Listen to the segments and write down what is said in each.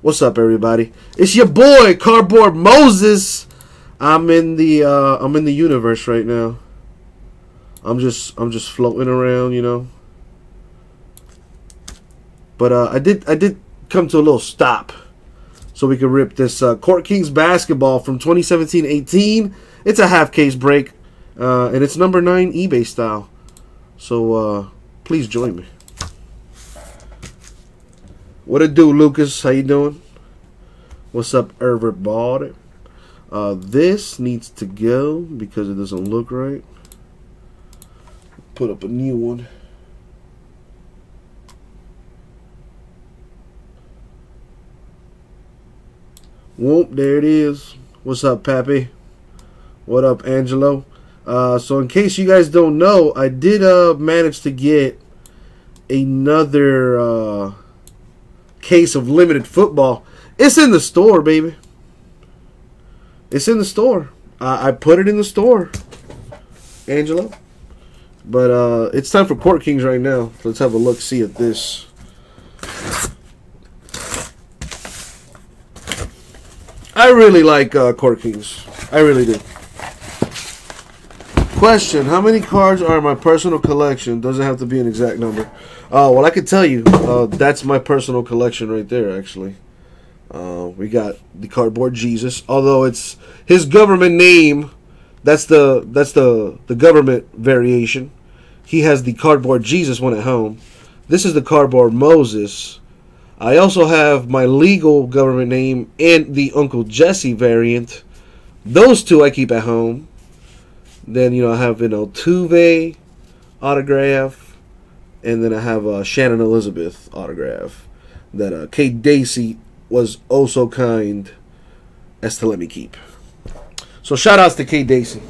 What's up, everybody? It's your boy Cardboard Moses. I'm in the universe right now. I'm just floating around, you know. But I did come to a little stop so we could rip this Court Kings basketball from 2017-18. It's a half case break, and it's number 9 eBay style. So please join me. What it do, Lucas? How you doing? What's up, everybody? This needs to go because it doesn't look right. Put up a new one. Whoop, there it is. What's up, Pappy? What up, Angelo? So in case you guys don't know, I did manage to get another... case of limited football. It's in the store, baby. It's in the store. I put it in the store, Angelo. But it's time for Court Kings right now. Let's have a look, see at this. I really like Court Kings. I really do. Question: how many cards are in my personal collection? Doesn't have to be an exact number. Well, I can tell you, that's my personal collection right there, actually. We got the Cardboard Jesus, although it's his government name. That's the government variation. He has the Cardboard Jesus one at home. This is the Cardboard Moses. I also have my legal government name and the Uncle Jesse variant. Those two I keep at home. Then, you know, I have an Altuve autograph. And then I have a Shannon Elizabeth autograph that Kate Dacey was oh so kind as to let me keep. So shout outs to Kate Dacey.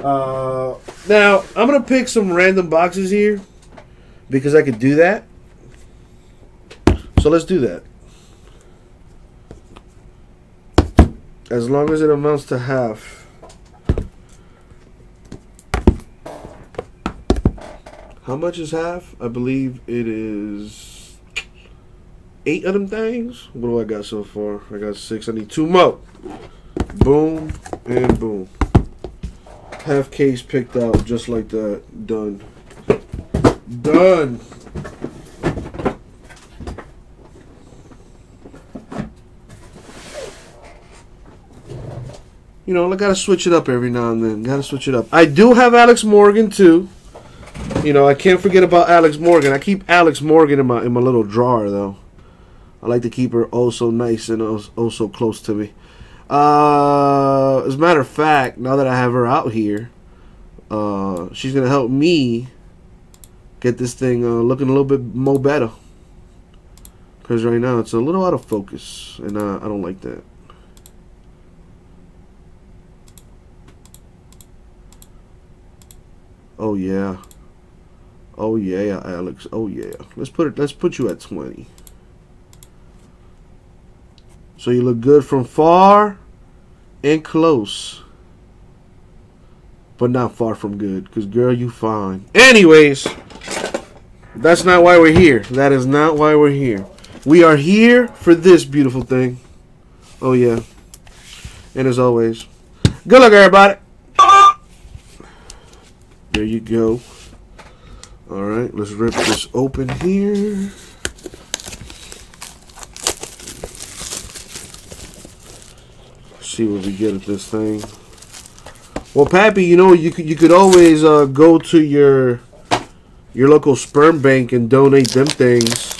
Now, I'm going to pick some random boxes here because I could do that. So let's do that. As long as it amounts to half. How much is half? I believe it is 8 of them things. What do I got so far? I got 6. I need 2 more. Boom and boom. Half case picked out just like that. Done. Done. You know, I gotta switch it up every now and then. Gotta switch it up. I do have Alex Morgan too. You know, I can't forget about Alex Morgan. I keep Alex Morgan in my little drawer, though. I like to keep her oh so nice and oh so close to me. As a matter of fact, now that I have her out here, she's going to help me get this thing looking a little bit more better. Because right now it's a little out of focus, and I don't like that. Oh, yeah. Oh yeah, Alex. Oh yeah. Let's put you at 20. So you look good from far and close. But not far from good, because girl, you fine. Anyways, that's not why we're here. That is not why we're here. We are here for this beautiful thing. Oh yeah. And as always, good luck, everybody. There you go. All right, let's rip this open here. Let's see what we get at this thing. Well, Pappy, you know you could always go to your local sperm bank and donate them things.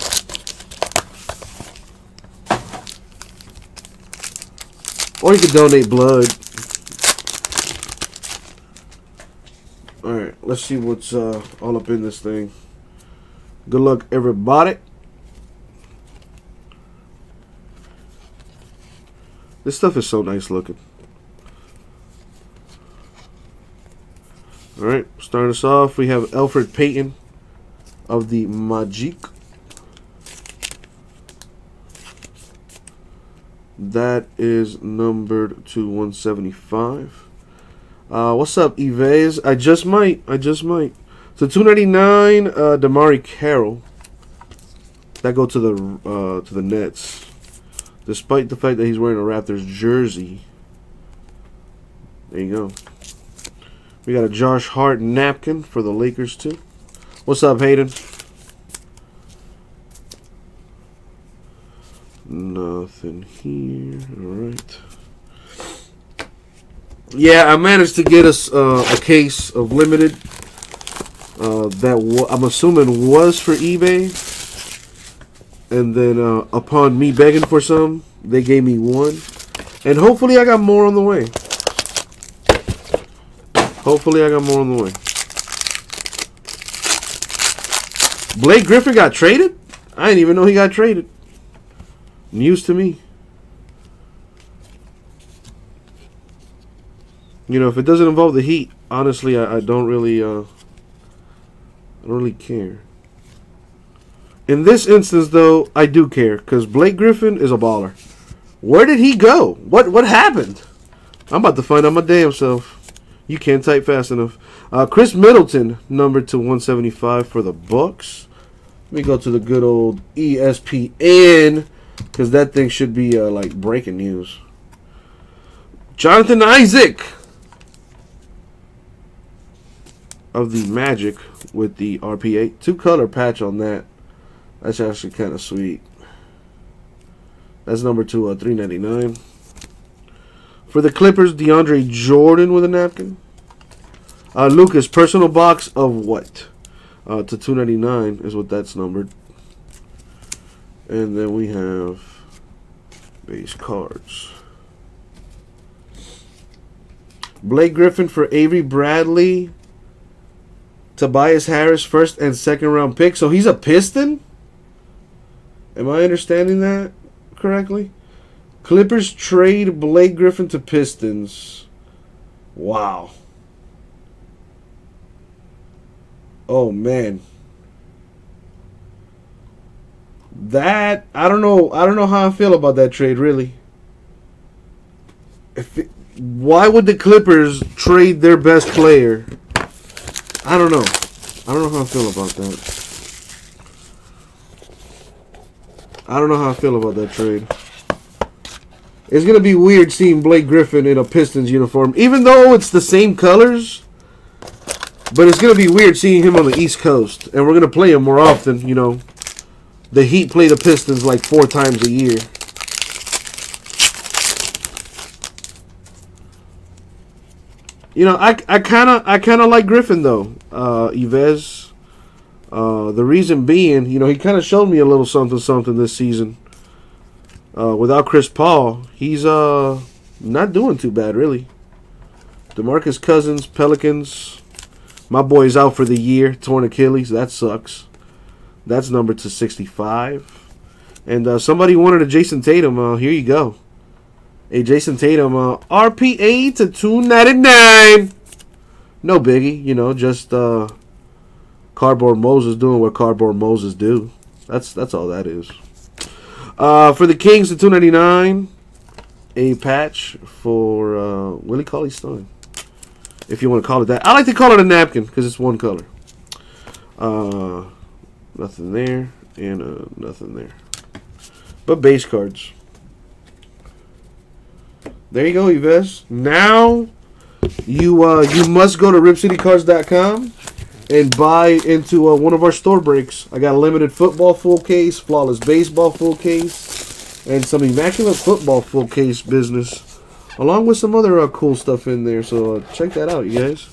Or you could donate blood. Let's see what's all up in this thing. Good luck, everybody. This stuff is so nice looking. All right, start us off. We have Alfred Payton of the Magic. That is numbered to 175. What's up, Yves? I just might. So 299, Damari Carroll. That go to the Nets. despite the fact that he's wearing a Raptors jersey. There you go. We got a Josh Hart napkin for the Lakers too. What's up, Hayden? Nothing here. Alright. Yeah, I managed to get us a case of limited that I'm assuming was for eBay. And then upon me begging for some, they gave me one. And hopefully I got more on the way. Hopefully I got more on the way. Blake Griffin got traded? I didn't even know he got traded. News to me. You know, if it doesn't involve the Heat, honestly, I don't really, care. In this instance, though, I do care because Blake Griffin is a baller. Where did he go? What happened? I'm about to find out my damn self. You can't type fast enough. Chris Middleton, numbered to 175 for the Bucks. Let me go to the good old ESPN because that thing should be like breaking news. Jonathan Isaac of the Magic with the RPA. Two color patch on that. That's actually kind of sweet. That's number two, $3.99. For the Clippers, DeAndre Jordan with a napkin. Lucas, personal box of what? To $2.99 is what that's numbered. And then we have base cards. Blake Griffin for Avery Bradley. Tobias Harris, first and second round pick. So he's a Piston? Am I understanding that correctly? Clippers trade Blake Griffin to Pistons. Wow. Oh, man. That, I don't know how I feel about that trade, really. Why would the Clippers trade their best player? I don't know. I don't know how I feel about that. I don't know how I feel about that trade. It's going to be weird seeing Blake Griffin in a Pistons uniform, even though it's the same colors. But it's going to be weird seeing him on the East Coast. And we're going to play him more often, you know. The Heat play the Pistons like 4 times a year. You know, I kind of like Griffin, though, Yves. The reason being, you know, he kind of showed me a little something this season. Without Chris Paul, he's not doing too bad, really. DeMarcus Cousins, Pelicans. My boy's out for the year, torn Achilles. That sucks. That's numbered to 65. And somebody wanted a Jason Tatum. Here you go. A Jason Tatum RPA to $2.99. No biggie, you know, just Cardboard Moses doing what Cardboard Moses do. That's all that is. For the Kings, the $2.99, a patch for Willie Cauley-Stein, if you want to call it that. I like to call it a napkin because it's one color. Nothing there and nothing there. But base cards. There you go, Yves. Now you you must go to RipCityCards.com and buy into one of our store breaks. I got a limited football full case, flawless baseball full case, and some immaculate football full case business, along with some other cool stuff in there. So check that out, you guys.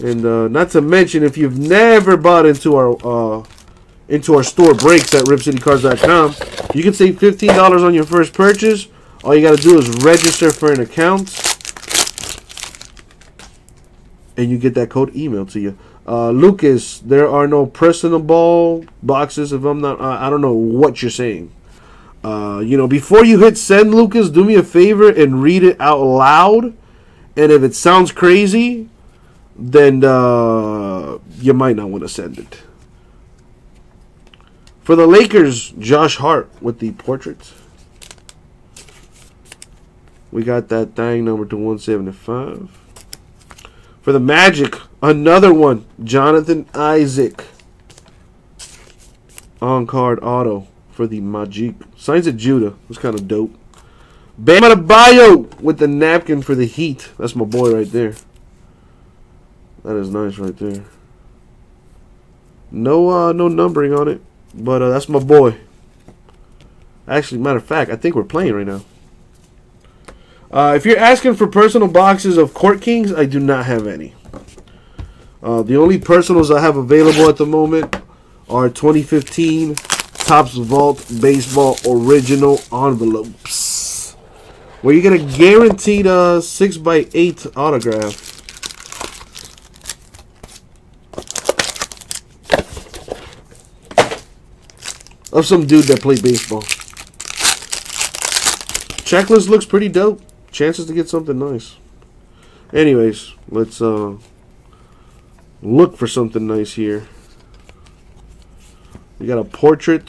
And not to mention, if you've never bought into our store breaks at RipCityCards.com, you can save $15 on your first purchase. All you got to do is register for an account, and you get that code emailed to you. Lucas, there are no personal ball boxes. If I'm not, I don't know what you're saying. You know, before you hit send, Lucas, do me a favor and read it out loud. And if it sounds crazy, then you might not want to send it. For the Lakers, Josh Hart with the portrait. We got that thing numbered to 175. For the Magic, another one, Jonathan Isaac on card auto for the Magic. Signs of Judah was kind of dope. Bam Adebayo with the napkin for the Heat. That's my boy right there. That is nice right there. No numbering on it, but that's my boy. Actually, matter of fact, I think we're playing right now. If you're asking for personal boxes of Court Kings, I do not have any. The only personals I have available at the moment are 2015 Topps Vault Baseball Original Envelopes, where you get a guaranteed 6x8 autograph. Of some dude that played baseball. Checklist looks pretty dope. Chances to get something nice. Anyways, let's look for something nice here. We got a portrait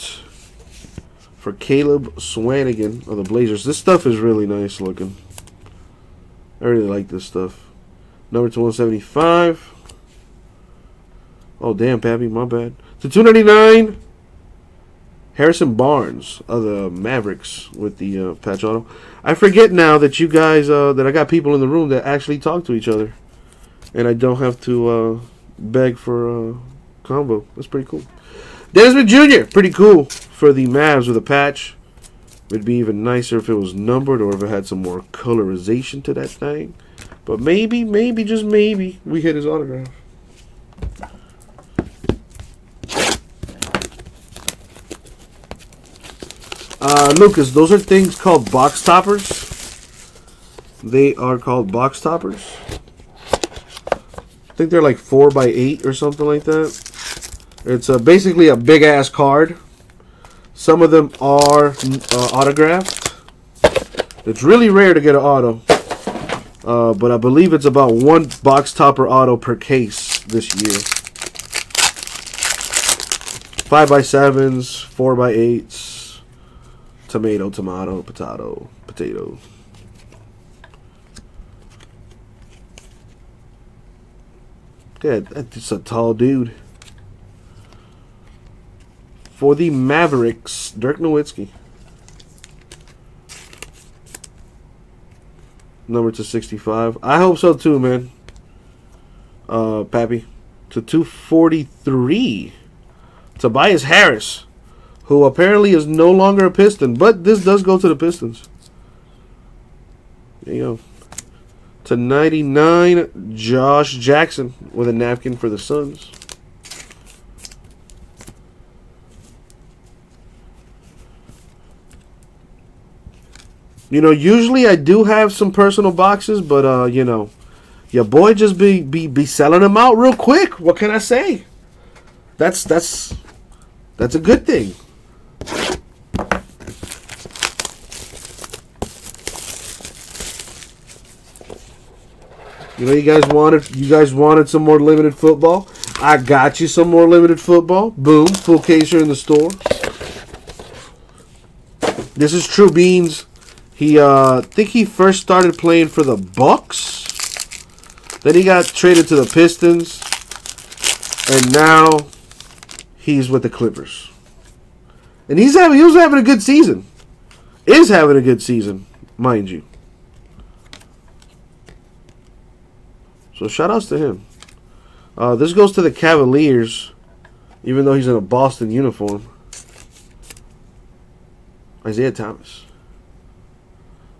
for Caleb Swanigan of the Blazers. This stuff is really nice looking. I really like this stuff. Number 2/175. Oh damn, Pappy, my bad. To 299. Harrison Barnes of the Mavericks with the patch auto. I forget now that you guys, that I got people in the room that actually talk to each other. And I don't have to beg for combo. That's pretty cool. Desmond Jr., pretty cool for the Mavs with a patch. It would be even nicer if it was numbered or if it had some more colorization to that thing. But maybe, just maybe, we hit his autograph. Lucas, those are things called box toppers. They are called box toppers. I think they're like 4x8 or something like that. It's basically a big ass card. Some of them are autographed. It's really rare to get an auto, but I believe it's about one box topper auto per case this year. 5x7s, 4x8s. Tomato, tomato, potato, potato. Yeah, that's a tall dude. For the Mavericks, Dirk Nowitzki. Number 2/65. I hope so too, man. Pappy. To 243. Tobias Harris, who apparently is no longer a Piston, but this does go to the Pistons. There you go. To 99, Josh Jackson with a napkin for the Suns. You know, usually I do have some personal boxes, but you know, your boy just be selling them out real quick. What can I say? That's a good thing. You know, you guys wanted some more limited football. I got you some more limited football. Boom, full case here in the store. This is True Beans. He think he first started playing for the Bucks. Then he got traded to the Pistons. And now he's with the Clippers. And he was having a good season. Is having a good season, mind you. So shout-outs to him. This goes to the Cavaliers, even though he's in a Boston uniform. Isaiah Thomas.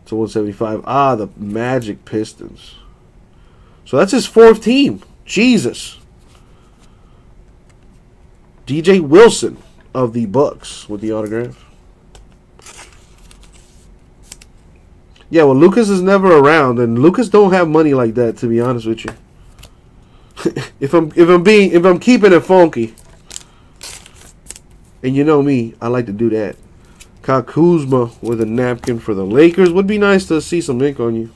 To 175. Ah, the Magic Pistons. So that's his fourth team. Jesus. DJ Wilson of the Bucks with the autograph. Yeah, well, Lucas is never around, and Lucas don't have money like that, to be honest with you. if I'm keeping it funky, and you know me, I like to do that. Kyle Kuzma with a napkin for the Lakers. Would be nice to see some ink on you.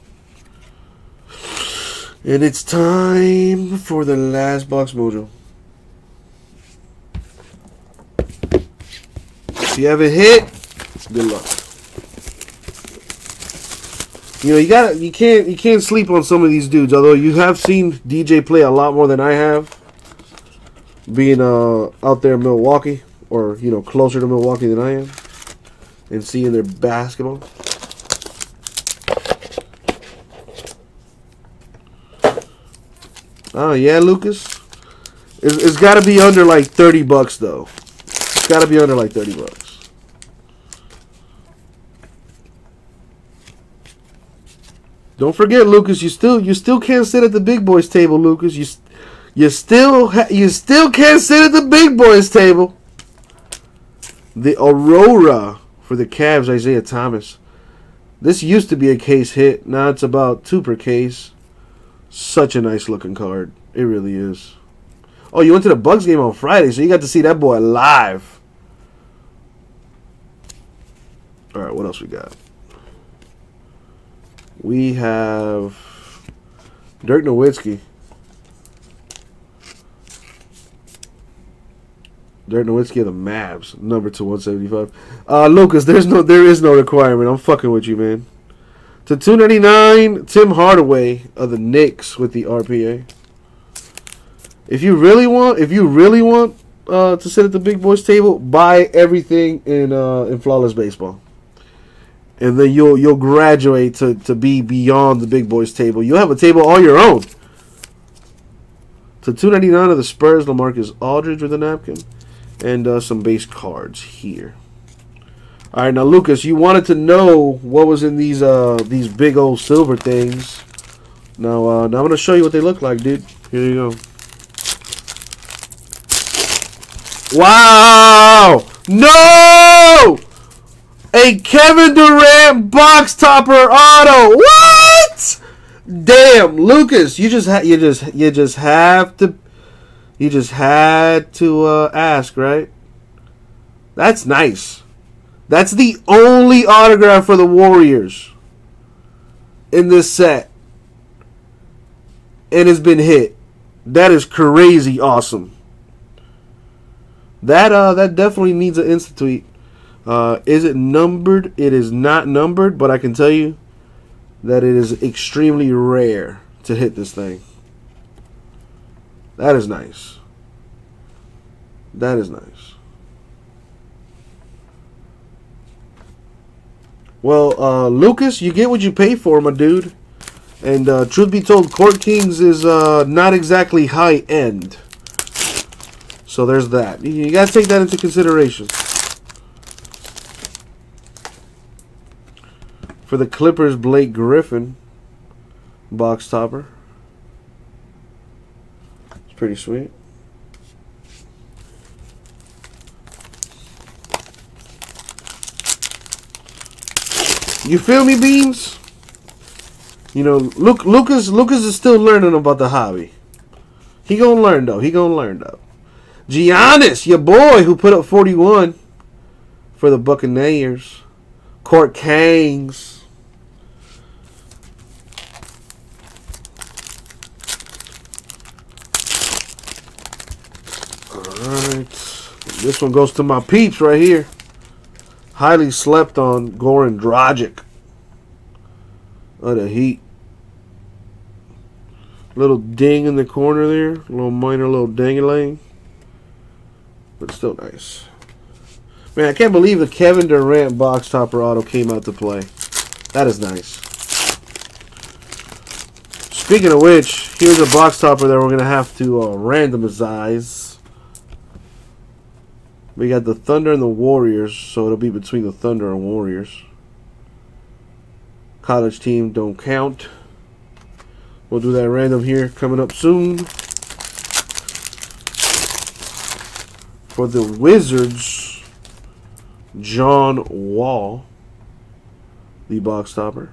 And it's time for the last box, Mojo. If you haven't hit, good luck. You know, you can't sleep on some of these dudes. Although you have seen DJ play a lot more than I have, being out there in Milwaukee, or you know, closer to Milwaukee than I am. and seeing their basketball. Oh yeah, Lucas. It's got to be under like $30 though. It's got to be under like $30. Don't forget, Lucas. You still can't sit at the big boys table, Lucas. You still can't sit at the big boys table. The Aurora for the Cavs, Isaiah Thomas. This used to be a case hit. Now it's about 2 per case. Such a nice looking card. It really is. Oh, you went to the Bucks game on Friday, so you got to see that boy live. All right, what else we got? We have Dirk Nowitzki. Dirk Nowitzki of the Mavs, number 2/175. Lucas, there is no requirement. I'm fucking with you, man. To 299, Tim Hardaway of the Knicks with the RPA. If you really want to sit at the big boys table, buy everything in Flawless Baseball, and then you'll graduate to be beyond the big boys table. You'll have a table all your own. To 299 of the Spurs, LaMarcus Aldridge with a napkin, and some base cards here. All right, now Lucas, you wanted to know what was in these big old silver things. Now I'm gonna show you what they look like, dude. Here you go. Wow! No! A Kevin Durant box topper auto. What? Damn, Lucas, you just had to ask, right? That's nice. That's the only autograph for the Warriors in this set, and it's been hit. That is crazy awesome. That definitely needs an Insta tweet. Is it numbered? It is not numbered, but I can tell you that it is extremely rare to hit this thing. That is nice. That is nice. Well, Lucas, you get what you pay for, my dude. And truth be told, Court Kings is not exactly high end. So there's that. You got to take that into consideration. For the Clippers, Blake Griffin. Box topper. It's pretty sweet. You feel me, Beans? You know, look, Lucas is still learning about the hobby. He gonna learn, though. He gonna learn, though. Giannis, your boy, who put up 41 for the Buccaneers. Court Kings. All right. This one goes to my peeps right here. Highly slept on Goran Dragic of the Heat. Little ding in the corner there. A little minor, little ding-a-ling. But still nice. Man, I can't believe the Kevin Durant box topper auto came out to play. That is nice. Speaking of which, here's a box topper that we're going to have to randomize. We got the Thunder and the Warriors, so it'll be between the Thunder and Warriors. College team don't count. We'll do that random here coming up soon. For the Wizards, John Wall, the box topper.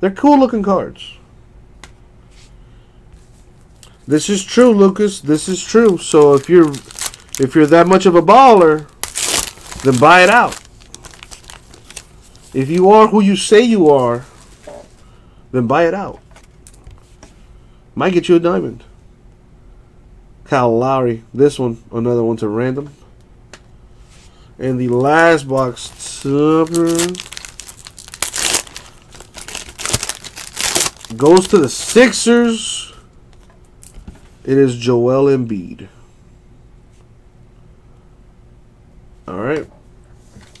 They're cool looking cards. This is true, Lucas. This is true. So if you're that much of a baller, then buy it out. If you are who you say you are, then buy it out. Might get you a diamond. Kyle Lowry, this one, another one to random. And the last box topper goes to the Sixers. It is Joel Embiid. All right.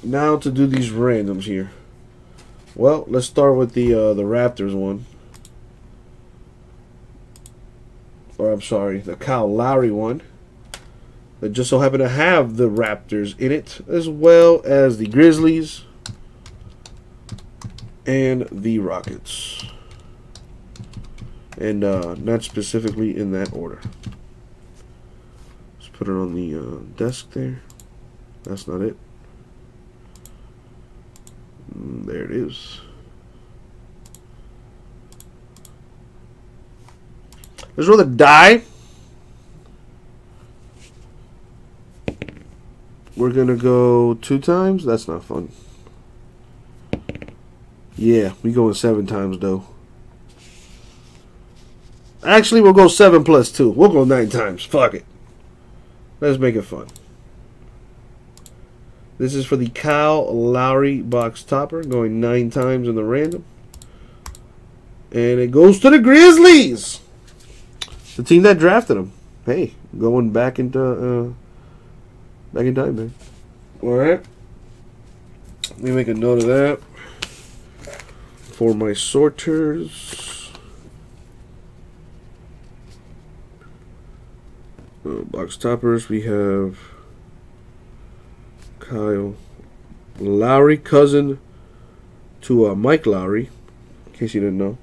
now to do these randoms here. Well, let's start with the Raptors one. Or I'm sorry, the Kyle Lowry one. That just so happened to have the Raptors in it, as well as the Grizzlies and the Rockets. And not specifically in that order. Let's put it on the desk there. That's not it. There it is. Let's roll the die. We're going to go 2 times. That's not fun. Yeah, we going 7 times, though. Actually, we'll go 7 plus 2. We'll go 9 times. Fuck it. Let's make it fun. This is for the Kyle Lowry box topper, going 9 times in the random. And it goes to the Grizzlies, the team that drafted him. Hey, going back into back in time, man. All right, let me make a note of that for my sorters. Box toppers, we have Kyle Lowry, cousin to Mike Lowry, in case you didn't know.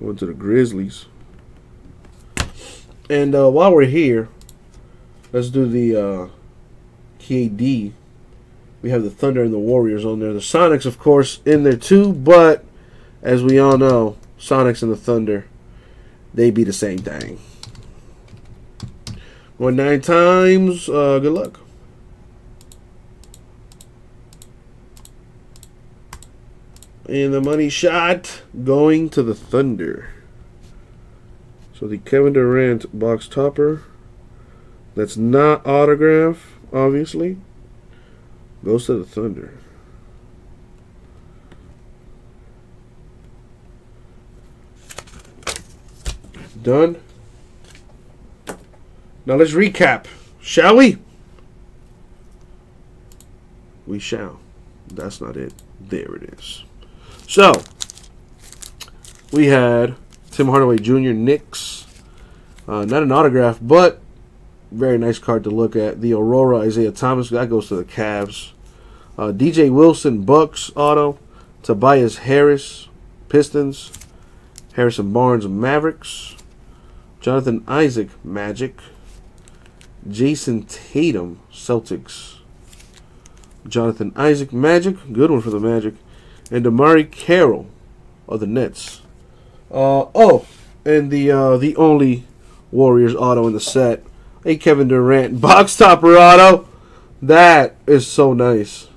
Going to the Grizzlies. And while we're here, let's do the KD. We have the Thunder and the Warriors on there. The Sonics, of course, in there too, but as we all know, Sonics and the Thunder, they be the same thing. Going 9 times. Good luck. And the money shot going to the Thunder. So the Kevin Durant box topper, that's not autograph, obviously, goes to the Thunder. Done. Now let's recap, shall we? We shall. That's not it. There it is. So, we had Tim Hardaway Jr., Knicks. Not an autograph, but very nice card to look at. The Aurora, Isaiah Thomas, that goes to the Cavs. DJ Wilson, Bucks, auto. Tobias Harris, Pistons. Harrison Barnes, Mavericks. Jonathan Isaac, Magic. Jason Tatum, Celtics. Jonathan Isaac, Magic. Good one for the Magic. And Damari Carroll of the Nets. Oh, and the only Warriors auto in the set, a Kevin Durant box topper auto. That is so nice.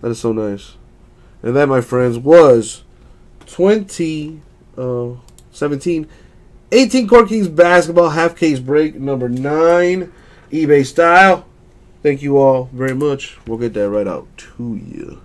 That is so nice. And that, my friends, was 2017-18 Court Kings basketball half case break number 9, eBay style. Thank you all very much. We'll get that right out to you.